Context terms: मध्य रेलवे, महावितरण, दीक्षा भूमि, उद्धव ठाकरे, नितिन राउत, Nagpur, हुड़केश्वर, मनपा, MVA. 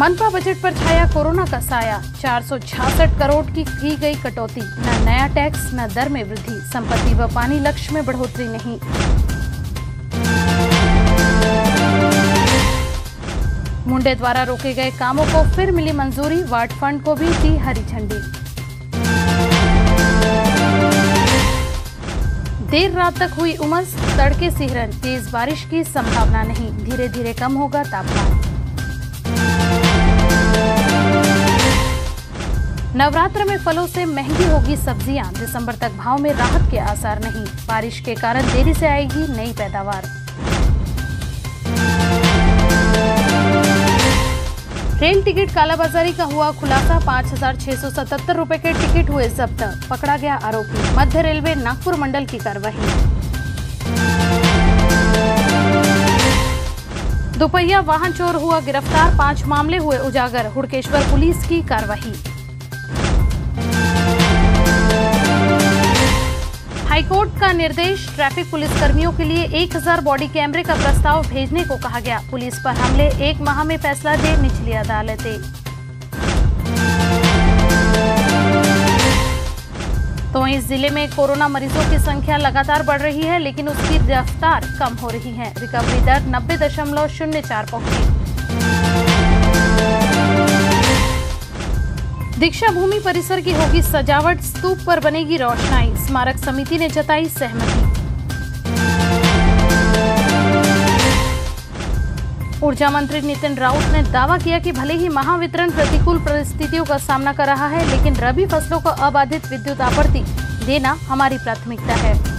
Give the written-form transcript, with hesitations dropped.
मनपा बजट पर छाया कोरोना का साया। 466 करोड़ की गई कटौती, न नया टैक्स न दर में वृद्धि, संपत्ति व पानी लक्ष्य में बढ़ोतरी नहीं। मुंडे द्वारा रोके गए कामों को फिर मिली मंजूरी, वार्ड फंड को भी दी हरी झंडी। देर रात तक हुई उमस, तड़के सिहरन, तेज बारिश की संभावना नहीं, धीरे धीरे कम होगा तापमान। नवरात्र में फलों से महंगी होगी सब्जियां, दिसंबर तक भाव में राहत के आसार नहीं, बारिश के कारण देरी से आएगी नई पैदावार। रेल टिकट कालाबाजारी का हुआ खुलासा, 5,677 रुपए के टिकट हुए जब्त, पकड़ा गया आरोपी। मध्य रेलवे नागपुर मंडल की कार्रवाई। दोपहिया वाहन चोर हुआ गिरफ्तार, 5 मामले हुए उजागर, हुड़केश्वर पुलिस की कार्रवाई। हाईकोर्ट का निर्देश, ट्रैफिक पुलिस कर्मियों के लिए 1000 बॉडी कैमरे का प्रस्ताव भेजने को कहा गया, पुलिस पर हमले, 1 माह में फैसला दे निचली अदालतें। तो इस जिले में कोरोना मरीजों की संख्या लगातार बढ़ रही है, लेकिन उसकी रफ्तार कम हो रही है, रिकवरी दर 90.04 पहुंची। दीक्षा भूमि परिसर की होगी सजावट, स्तूप पर बनेगी रोशनाई, स्मारक समिति ने जताई सहमति। ऊर्जा मंत्री नितिन राउत ने दावा किया कि भले ही महावितरण प्रतिकूल परिस्थितियों का सामना कर रहा है, लेकिन रबी फसलों को अबाधित विद्युत आपूर्ति देना हमारी प्राथमिकता है।